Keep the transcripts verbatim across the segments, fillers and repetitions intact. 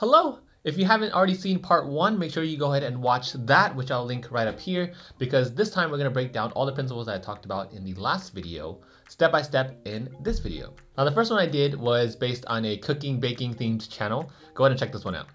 Hello! If you haven't already seen part one, make sure you go ahead and watch that, which I'll link right up here, because this time we're going to break down all the principles that I talked about in the last video, step by step in this video. Now the first one I did was based on a cooking baking themed channel. Go ahead and check this one out.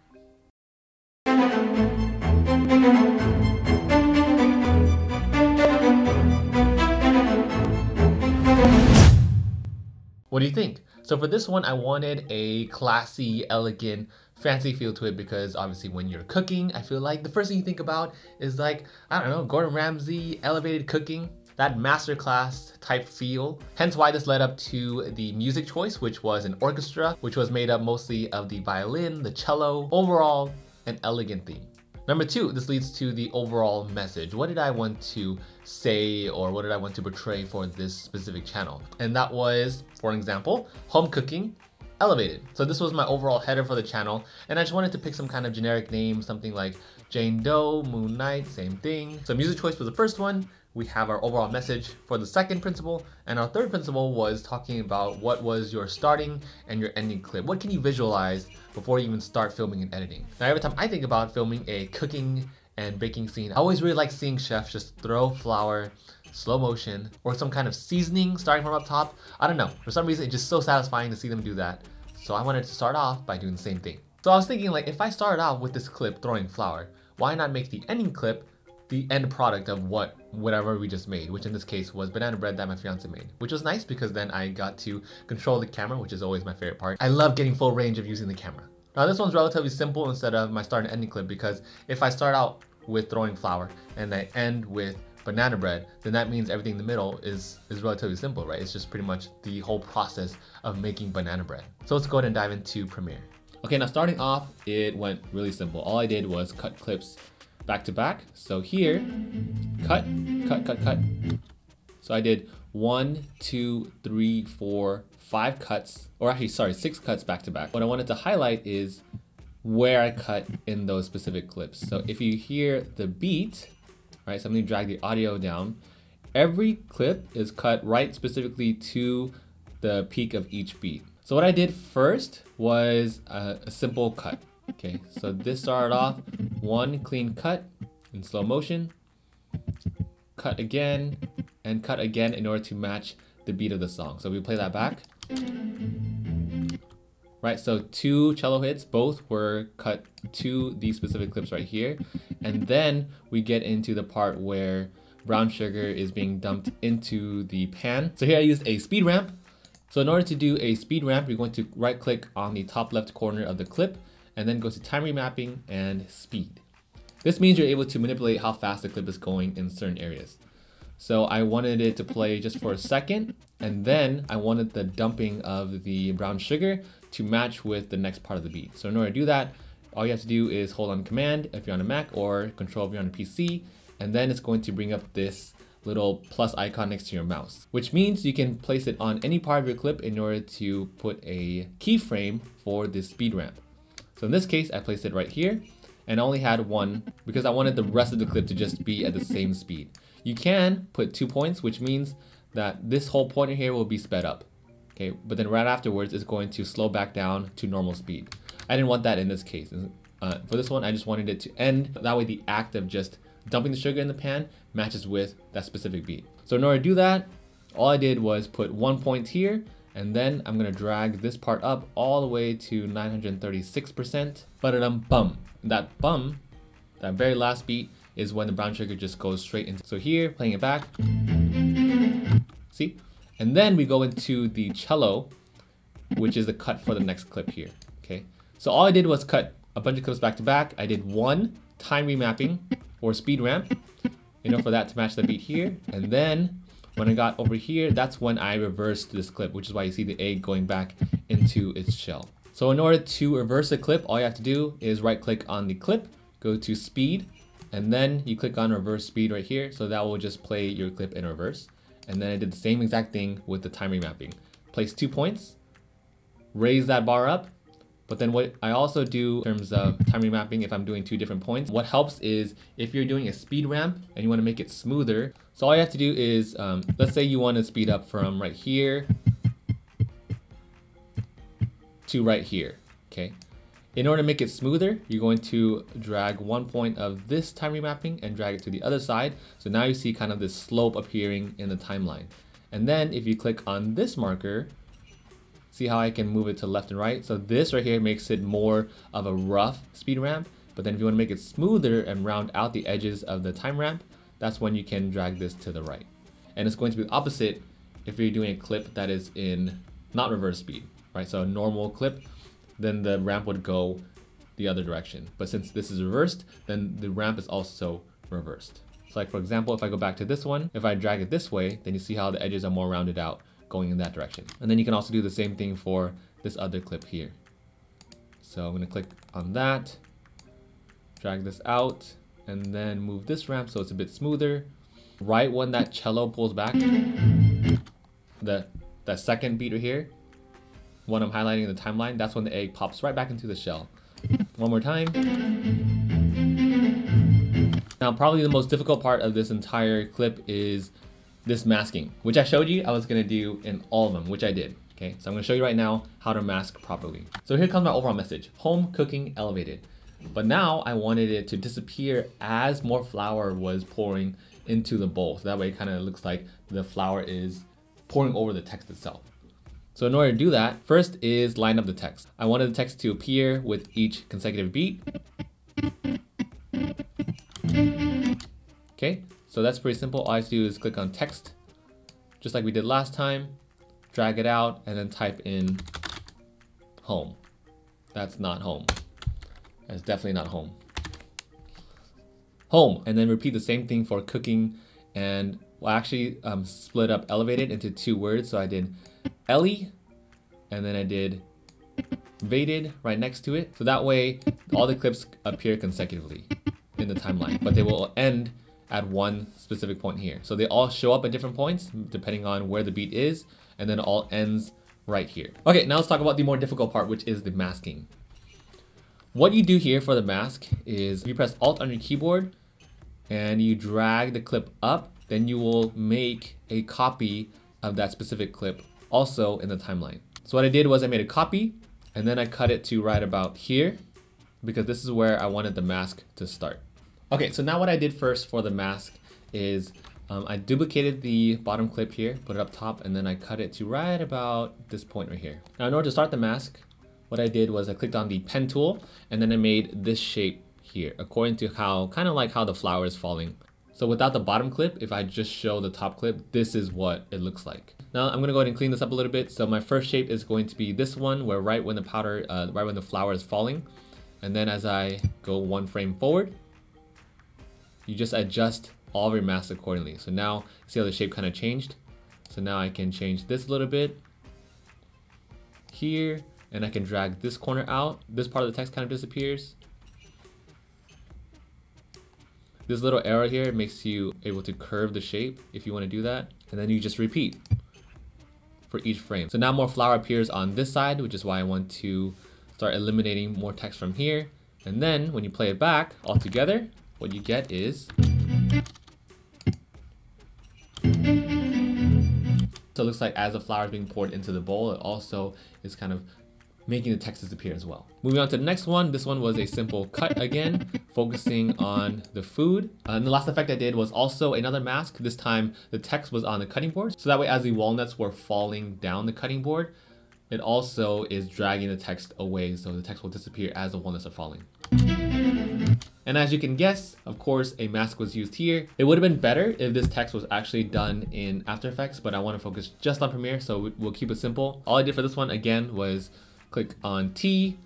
What do you think? So for this one, I wanted a classy, elegant, fancy feel to it because obviously when you're cooking, I feel like the first thing you think about is like, I don't know, Gordon Ramsay, elevated cooking, that masterclass type feel. Hence why this led up to the music choice, which was an orchestra, which was made up mostly of the violin, the cello, overall an elegant theme. Number two, this leads to the overall message. What did I want to say or what did I want to portray for this specific channel? And that was, for example, home cooking, elevated. So this was my overall header for the channel. And I just wanted to pick some kind of generic name, something like Jane Doe, Moon Knight, same thing. So music choice was the first one. We have our overall message for the second principle. And our third principle was talking about what was your starting and your ending clip. What can you visualize before you even start filming and editing? Now, every time I think about filming a cooking and baking scene, I always really like seeing chefs just throw flour, slow motion, or some kind of seasoning starting from up top. I don't know. For some reason, it's just so satisfying to see them do that. So I wanted to start off by doing the same thing. So I was thinking, like, if I started off with this clip throwing flour, why not make the ending clip the end product of what whatever we just made, which in this case was banana bread that my fiance made, which was nice because then I got to control the camera, which is always my favorite part. I love getting full range of using the camera. Now this one's relatively simple instead of my start and ending clip, because if I start out with throwing flour and I end with banana bread, then that means everything in the middle is, is relatively simple, right? It's just pretty much the whole process of making banana bread. So let's go ahead and dive into Premiere. Okay, now starting off, it went really simple. All I did was cut clips back to back. So here, cut, cut, cut, cut. So I did one, two, three, four, five cuts, or actually, sorry, six cuts back to back. What I wanted to highlight is where I cut in those specific clips. So if you hear the beat, right, so I'm gonna drag the audio down. Every clip is cut right specifically to the peak of each beat. So what I did first was a, a simple cut. Okay, so this started off one clean cut in slow motion, cut again, and cut again in order to match the beat of the song. So we play that back. Right, so two cello hits, both were cut to these specific clips right here. And then we get into the part where brown sugar is being dumped into the pan. So here I used a speed ramp. So in order to do a speed ramp, you're going to right click on the top left corner of the clip, and then go to time remapping and speed. This means you're able to manipulate how fast the clip is going in certain areas. So I wanted it to play just for a second, and then I wanted the dumping of the brown sugar to match with the next part of the beat. So in order to do that, all you have to do is hold on Command if you're on a Mac, or Control if you're on a P C, and then it's going to bring up this little plus icon next to your mouse, which means you can place it on any part of your clip in order to put a keyframe for this speed ramp. So in this case, I placed it right here, and I only had one because I wanted the rest of the clip to just be at the same speed. You can put two points, which means that this whole pointer here will be sped up. Okay, but then right afterwards, it's going to slow back down to normal speed. I didn't want that in this case. Uh, for this one, I just wanted it to end. That way the act of just dumping the sugar in the pan matches with that specific beat. So in order to do that, all I did was put one point here, and then I'm gonna drag this part up all the way to nine hundred thirty-six percent. Ba-da-dum bum. That bum, that very last beat, is when the brown sugar just goes straight into. So here, playing it back. See? And then we go into the cello, which is the cut for the next clip here. Okay. So all I did was cut a bunch of clips back to back. I did one time remapping or speed ramp, you know, for that to match the beat here, and then when I got over here, that's when I reversed this clip, which is why you see the egg going back into its shell. So in order to reverse the clip, all you have to do is right click on the clip, go to speed, and then you click on reverse speed right here. So that will just play your clip in reverse. And then I did the same exact thing with the time remapping. Place two points, raise that bar up. But then what I also do in terms of time remapping, if I'm doing two different points, what helps is if you're doing a speed ramp and you want to make it smoother. So all you have to do is, um, let's say you want to speed up from right here to right here, okay? In order to make it smoother, you're going to drag one point of this time remapping and drag it to the other side. So now you see kind of this slope appearing in the timeline. And then if you click on this marker, see how I can move it to left and right. So this right here makes it more of a rough speed ramp. But then if you want to make it smoother and round out the edges of the time ramp, that's when you can drag this to the right. And it's going to be opposite if you're doing a clip that is in not reverse speed, right? So a normal clip, then the ramp would go the other direction. But since this is reversed, then the ramp is also reversed. So like for example, if I go back to this one, if I drag it this way, then you see how the edges are more rounded out going in that direction. And then you can also do the same thing for this other clip here. So I'm gonna click on that, drag this out, and then move this ramp so it's a bit smoother. Right when that cello pulls back, the, that second beat right here, when I'm highlighting the timeline, that's when the egg pops right back into the shell. One more time. Now, probably the most difficult part of this entire clip is this masking, which I showed you I was gonna do in all of them, which I did. Okay, so I'm gonna show you right now how to mask properly. So here comes my overall message, home cooking elevated. But now I wanted it to disappear as more flour was pouring into the bowl. So that way it kind of looks like the flour is pouring over the text itself. So in order to do that, first is line up the text. I wanted the text to appear with each consecutive beat. Okay, so that's pretty simple. All I have to do is click on text, just like we did last time, drag it out, and then type in home. That's not home. That's definitely not home. Home, and then repeat the same thing for cooking. And well, actually um, split up elevated into two words. So I did Ellie, and then I did Vated right next to it. So that way all the clips appear consecutively in the timeline, but they will end at one specific point here. So they all show up at different points depending on where the beat is, and then it all ends right here. Okay, now let's talk about the more difficult part, which is the masking. What you do here for the mask is you press Alt on your keyboard and you drag the clip up, then you will make a copy of that specific clip also in the timeline. So what I did was I made a copy and then I cut it to right about here because this is where I wanted the mask to start. Okay, so now what I did first for the mask is um, I duplicated the bottom clip here, put it up top, and then I cut it to right about this point right here. Now in order to start the mask, what I did was I clicked on the pen tool and then I made this shape here according to how, kind of like how the flower is falling. So without the bottom clip, if I just show the top clip, this is what it looks like. Now I'm gonna go ahead and clean this up a little bit. So my first shape is going to be this one where right when the powder, uh, right when the flower is falling. And then as I go one frame forward, you just adjust all of your masks accordingly. So now see how the shape kind of changed. So now I can change this a little bit here. And I can drag this corner out. This part of the text kind of disappears. This little arrow here makes you able to curve the shape if you want to do that. And then you just repeat for each frame. So now more flower appears on this side, which is why I want to start eliminating more text from here. And then when you play it back all together, what you get is. So it looks like as the flower is being poured into the bowl, it also is kind of making the text disappear as well. Moving on to the next one. This one was a simple cut again, focusing on the food. Uh, and the last effect I did was also another mask. This time the text was on the cutting board. So that way as the walnuts were falling down the cutting board, it also is dragging the text away. So the text will disappear as the walnuts are falling. And as you can guess, of course, a mask was used here. It would have been better if this text was actually done in After Effects, but I want to focus just on Premiere, so we'll keep it simple. All I did for this one, again, was click on T,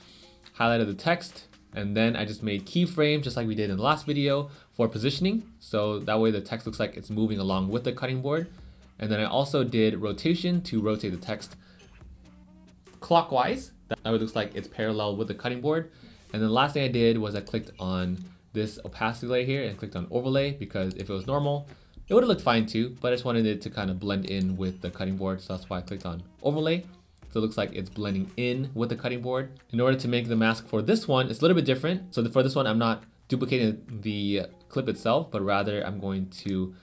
highlighted the text, and then I just made keyframes just like we did in the last video for positioning. So that way the text looks like it's moving along with the cutting board. And then I also did rotation to rotate the text clockwise. That way it looks like it's parallel with the cutting board. And then the last thing I did was I clicked on this opacity layer here and clicked on overlay, because if it was normal, it would have looked fine too, but I just wanted it to kind of blend in with the cutting board. So that's why I clicked on overlay. So it looks like it's blending in with the cutting board. In order to make the mask for this one, it's a little bit different. So for this one, I'm not duplicating the clip itself, but rather I'm going to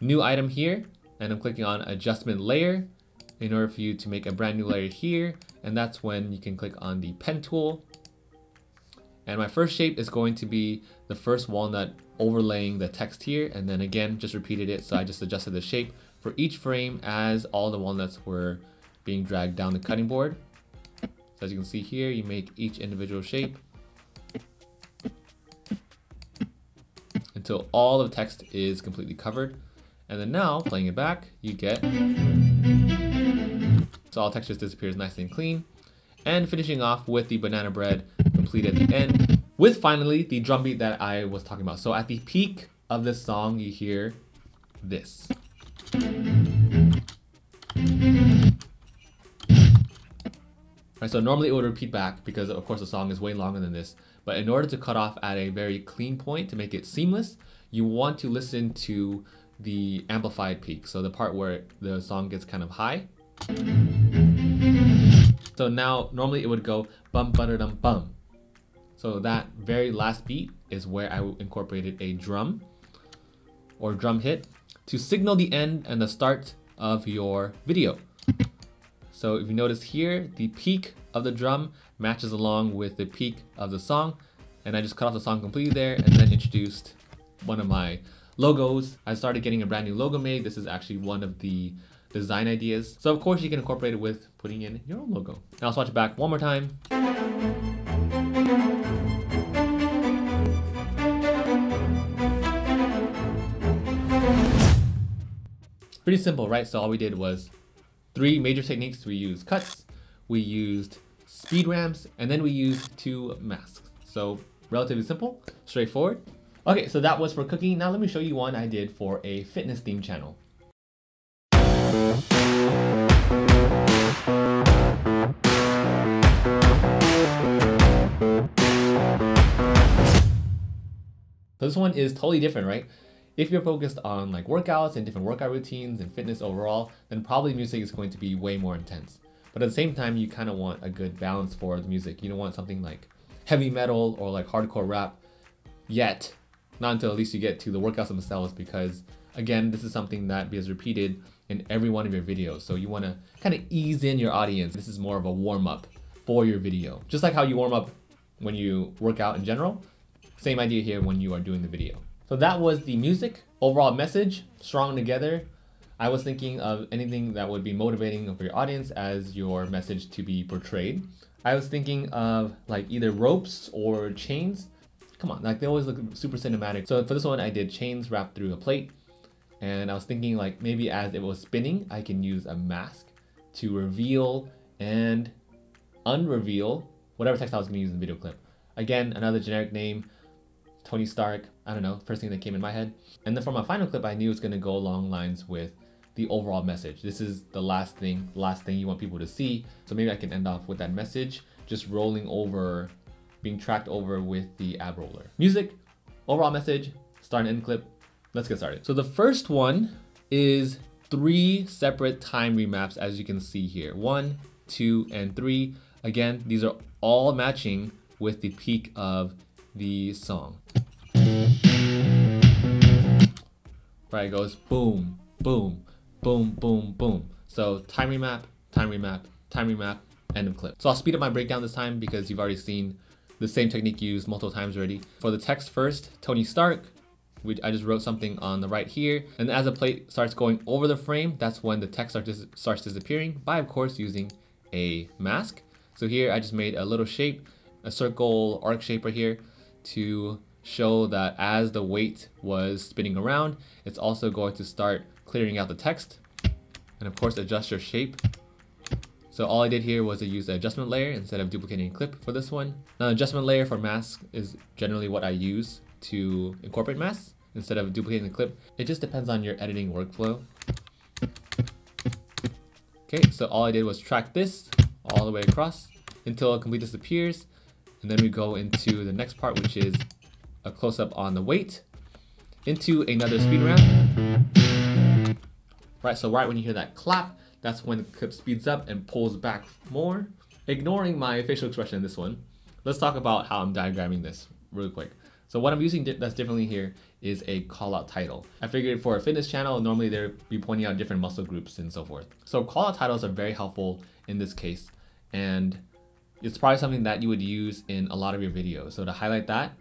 new item here and I'm clicking on adjustment layer in order for you to make a brand new layer here. And that's when you can click on the pen tool And my first shape is going to be the first walnut overlaying the text here, and then again just repeated it. So I just adjusted the shape for each frame as all the walnuts were being dragged down the cutting board. So as you can see here, you make each individual shape until all of the text is completely covered. And then now, playing it back, you get... so all textures disappears nice and clean. And finishing off with the banana bread complete at the end, with finally the drum beat that I was talking about. So at the peak of this song, you hear this. All right, so normally it would repeat back because of course the song is way longer than this. But in order to cut off at a very clean point to make it seamless, you want to listen to the amplified peak. So the part where the song gets kind of high. So now normally it would go bum ba da dum bum. So that very last beat is where I incorporated a drum or drum hit to signal the end and the start of your video. So if you notice here, the peak of the drum matches along with the peak of the song, and I just cut off the song completely there and then introduced one of my logos. I started getting a brand new logo made. This is actually one of the design ideas. So of course you can incorporate it with putting in your own logo. Now let's watch it back one more time. Pretty simple, right? So all we did was three major techniques. We used cuts, we used speed ramps, and then we used two masks. So relatively simple, straightforward. Okay, so that was for cooking. Now let me show you one I did for a fitness theme channel. So this one is totally different, right? If you're focused on like workouts and different workout routines and fitness overall, then probably music is going to be way more intense. But at the same time, you kind of want a good balance for the music. You don't want something like heavy metal or like hardcore rap yet, not until at least you get to the workouts themselves, because again, this is something that is repeated in every one of your videos. So you want to kind of ease in your audience. This is more of a warm up for your video. Just like how you warm up when you work out in general, same idea here when you are doing the video. So that was the music, overall message, strong together. I was thinking of anything that would be motivating for your audience as your message to be portrayed. I was thinking of like either ropes or chains. Come on, like they always look super cinematic. So for this one, I did chains wrapped through a plate. And I was thinking like maybe as it was spinning, I can use a mask to reveal and unreveal whatever text I was gonna use in the video clip. Again, another generic name. Tony Stark, I don't know, first thing that came in my head. And then for my final clip, I knew it was going to go along lines with the overall message. This is the last thing, last thing you want people to see. So maybe I can end off with that message, just rolling over, being tracked over with the ab roller. Music, overall message, start and end clip. Let's get started. So the first one is three separate time remaps, as you can see here. One, two, and three. Again, these are all matching with the peak of the song. Right, it goes boom, boom, boom, boom, boom. So time remap, time remap, time remap, end of clip. So I'll speed up my breakdown this time because you've already seen the same technique used multiple times already. For the text first, Tony Stark, which I just wrote something on the right here. And as the plate starts going over the frame, that's when the text start dis starts disappearing by, of course, using a mask. So here I just made a little shape, a circle arc shape right here, to show that as the weight was spinning around, it's also going to start clearing out the text. And of course, adjust your shape. So all I did here was I used an adjustment layer instead of duplicating a clip for this one. Now, an adjustment layer for mask is generally what I use to incorporate mask instead of duplicating the clip. It just depends on your editing workflow. Okay, so all I did was track this all the way across until it completely disappears. And then we go into the next part, which is a close-up on the weight, into another speed ramp. Right, so right when you hear that clap, that's when the clip speeds up and pulls back more. Ignoring my facial expression in this one, let's talk about how I'm diagramming this really quick. So what I'm using that's differently here is a call-out title. I figured for a fitness channel, normally they'd be pointing out different muscle groups and so forth. So call-out titles are very helpful in this case, and it's probably something that you would use in a lot of your videos. So to highlight that,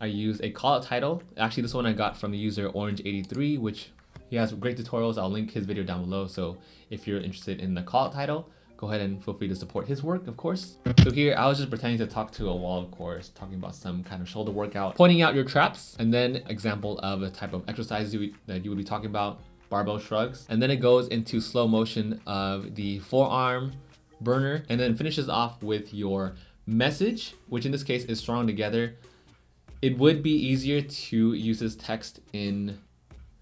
I use a callout title. Actually, this one I got from the user Orange eighty-three, which he has great tutorials. I'll link his video down below. So if you're interested in the callout title, go ahead and feel free to support his work, of course. So here, I was just pretending to talk to a wall, of course, talking about some kind of shoulder workout, pointing out your traps, and then example of a type of exercise you, that you would be talking about, barbell shrugs. And then it goes into slow motion of the forearm burner, and then finishes off with your message, which in this case is strong together. It would be easier to use this text in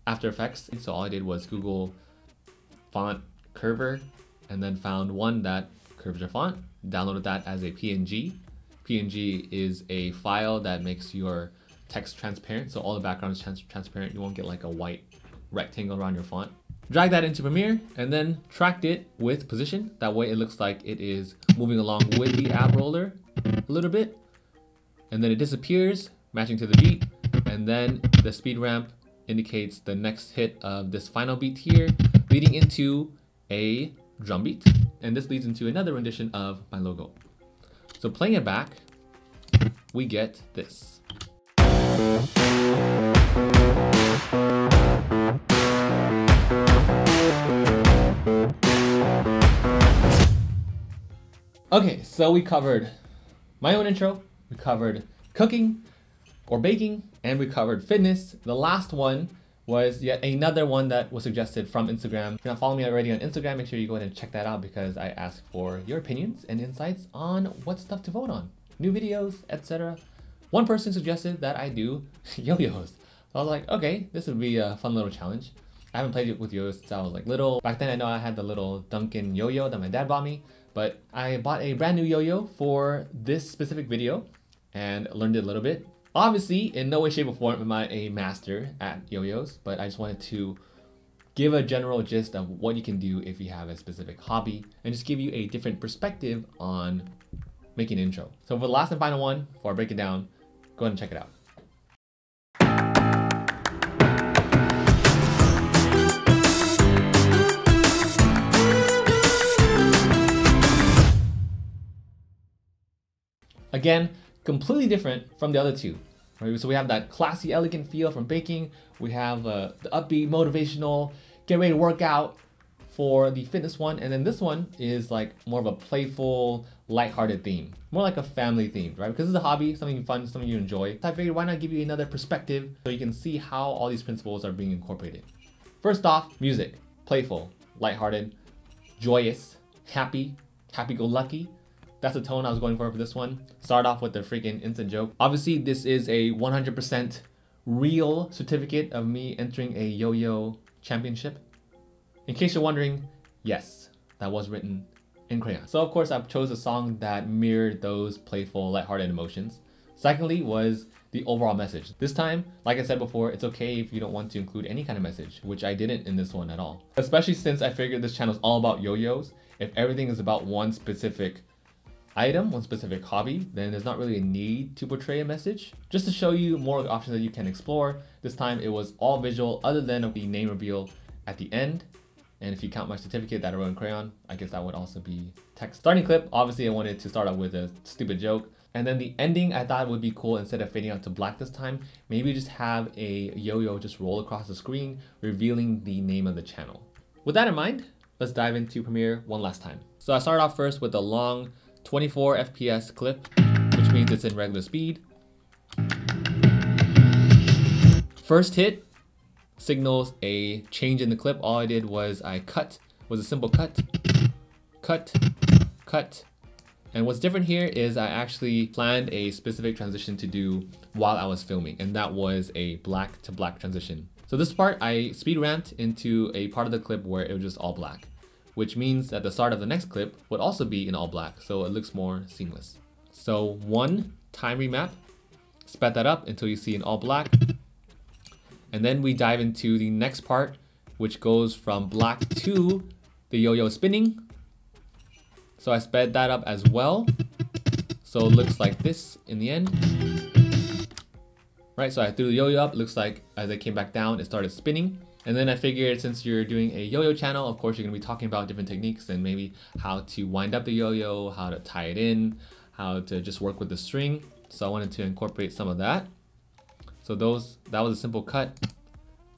After Effects. So all I did was Google font curver, and then found one that curves your font, downloaded that as a P N G. P N G is a file that makes your text transparent, so all the background is trans transparent. You won't get like a white rectangle around your font. Drag that into Premiere and then tracked it with position. That way it looks like it is moving along with the ab roller a little bit, and then it disappears, matching to the beat, and then the speed ramp indicates the next hit of this final beat here, leading into a drum beat. And this leads into another rendition of my logo. So playing it back, we get this. Okay, so we covered my own intro, we covered cooking or baking, and we covered fitness. The last one was yet another one that was suggested from Instagram. If you're not following me already on Instagram, make sure you go ahead and check that out, because I ask for your opinions and insights on what stuff to vote on, new videos, et cetera. One person suggested that I do yo-yos. So I was like, okay, this would be a fun little challenge. I haven't played with yo-yos since I was like little. Back then I know I had the little Duncan yo-yo that my dad bought me, but I bought a brand new yo-yo for this specific video and learned it a little bit. Obviously, in no way, shape, or form am I a master at yo-yos, but I just wanted to give a general gist of what you can do if you have a specific hobby, and just give you a different perspective on making an intro. So for the last and final one, before I break it down, go ahead and check it out. Again, completely different from the other two, right? So we have that classy, elegant feel from baking. We have uh, the upbeat, motivational, get ready to work out for the fitness one. And then this one is like more of a playful, lighthearted theme, more like a family theme, right? Because it's a hobby, something fun, something you enjoy. So I figured, why not give you another perspective so you can see how all these principles are being incorporated. First off, music, playful, lighthearted, joyous, happy, happy-go-lucky. That's the tone I was going for for this one. Start off with the freaking instant joke. Obviously, this is a one hundred percent real certificate of me entering a yo-yo championship. In case you're wondering, yes, that was written in crayon. So of course, I chose a song that mirrored those playful, lighthearted emotions. Secondly was the overall message. This time, like I said before, it's okay if you don't want to include any kind of message, which I didn't in this one at all. Especially since I figured this channel is all about yo-yos. If everything is about one specific item, one specific hobby, then there's not really a need to portray a message. Just to show you more options that you can explore, this time it was all visual other than the name reveal at the end. And if you count my certificate that I wrote in crayon, I guess that would also be text. Starting clip, obviously I wanted to start out with a stupid joke. And then the ending I thought would be cool, instead of fading out to black this time, maybe just have a yo-yo just roll across the screen, revealing the name of the channel. With that in mind, let's dive into Premiere one last time. So I started off first with a long twenty-four F P S clip, which means it's in regular speed. First hit signals a change in the clip. All I did was I cut, was a simple cut, cut, cut. And what's different here is I actually planned a specific transition to do while I was filming, and that was a black to black transition. So this part I speed ramped into a part of the clip where it was just all black, which means that the start of the next clip would also be in all black, so it looks more seamless. So one time remap, sped that up until you see in all black. And then we dive into the next part, which goes from black to the yo-yo spinning. So I sped that up as well. So it looks like this in the end. Right, so I threw the yo-yo up, looks like as I came back down, it started spinning. And then I figured since you're doing a yo-yo channel, of course, you're going to be talking about different techniques and maybe how to wind up the yo-yo, how to tie it in, how to just work with the string. So I wanted to incorporate some of that. So those, that was a simple cut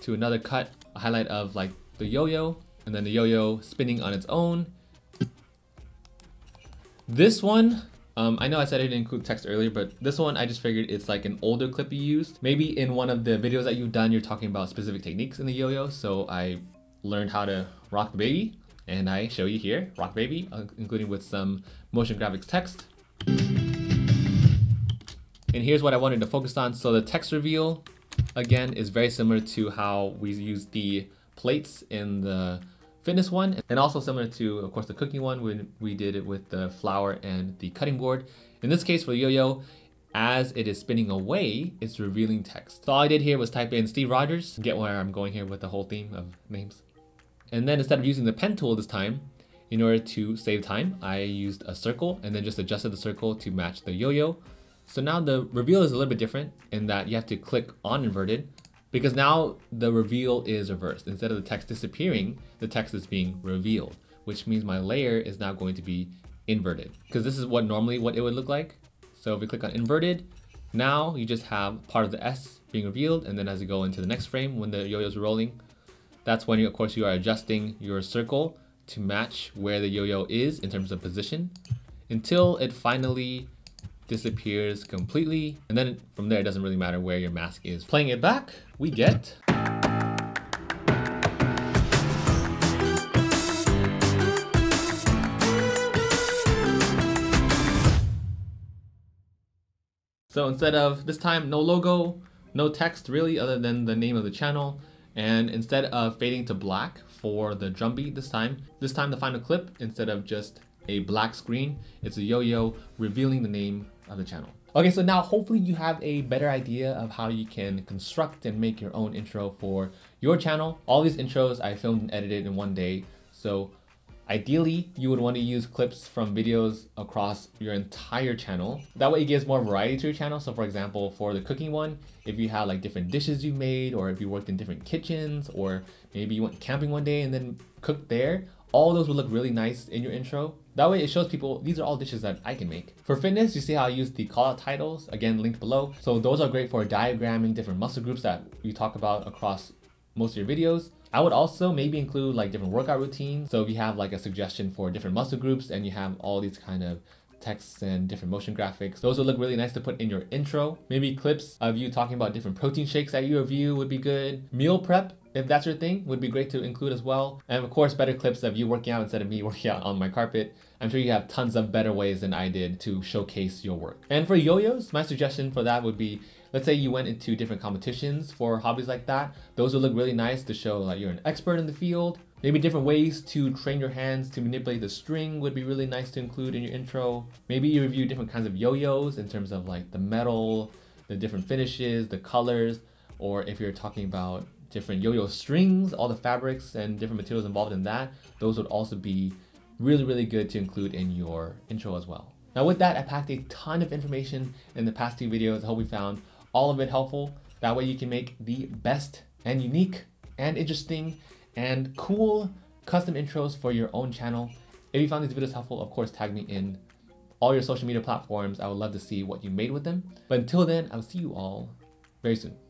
to another cut, a highlight of like the yo-yo and then the yo-yo spinning on its own. This one, um, I know I said I didn't include text earlier, but this one I just figured it's like an older clip you used. Maybe in one of the videos that you've done, you're talking about specific techniques in the yo-yo. So I learned how to rock the baby and I show you here, rock baby, including with some motion graphics text. And here's what I wanted to focus on. So the text reveal, again, is very similar to how we use the plates in the fitness one, and also similar to, of course, the cooking one when we did it with the flour and the cutting board. In this case for yo-yo, as it is spinning away, it's revealing text. So all I did here was type in Steve Rogers, get where I'm going here with the whole theme of names. And then instead of using the pen tool this time, in order to save time, I used a circle and then just adjusted the circle to match the yo-yo. So now the reveal is a little bit different in that you have to click on inverted, because now the reveal is reversed. Instead of the text disappearing, the text is being revealed, which means my layer is now going to be inverted, because this is what normally what it would look like. So if we click on inverted, now you just have part of the S being revealed. And then as you go into the next frame, when the yo-yo's rolling, that's when you, of course, you are adjusting your circle to match where the yo-yo is in terms of position until it finally disappears completely. And then from there, it doesn't really matter where your mask is. Playing it back, we get. So instead of this time, no logo, no text really, other than the name of the channel. And instead of fading to black for the drum beat this time, this time the final clip, instead of just a black screen, it's a yo-yo revealing the name of the channel. Okay, so now hopefully you have a better idea of how you can construct and make your own intro for your channel. All these intros I filmed and edited in one day. So ideally you would want to use clips from videos across your entire channel. That way it gives more variety to your channel. So for example, for the cooking one, if you have like different dishes you've made, or if you worked in different kitchens, or maybe you went camping one day and then cooked there, all those would look really nice in your intro. That way it shows people, these are all dishes that I can make. For fitness, you see how I use the callout titles, again, linked below. So those are great for diagramming different muscle groups that you talk about across most of your videos. I would also maybe include like different workout routines. So if you have like a suggestion for different muscle groups and you have all these kind of texts and different motion graphics, those would look really nice to put in your intro. Maybe clips of you talking about different protein shakes that you review would be good. Meal prep, if that's your thing, would be great to include as well. And of course, better clips of you working out instead of me working out on my carpet. I'm sure you have tons of better ways than I did to showcase your work. And for yo-yos, my suggestion for that would be, let's say you went into different competitions for hobbies like that. Those would look really nice to show that you're an expert in the field. Maybe different ways to train your hands to manipulate the string would be really nice to include in your intro. Maybe you review different kinds of yo-yos in terms of like the metal, the different finishes, the colors, or if you're talking about different yo-yo strings, all the fabrics and different materials involved in that, those would also be really, really good to include in your intro as well. Now with that, I packed a ton of information in the past two videos. I hope we found all of it helpful. That way you can make the best and unique and interesting and cool custom intros for your own channel. If you found these videos helpful, of course, tag me in all your social media platforms. I would love to see what you made with them. But until then, I'll see you all very soon.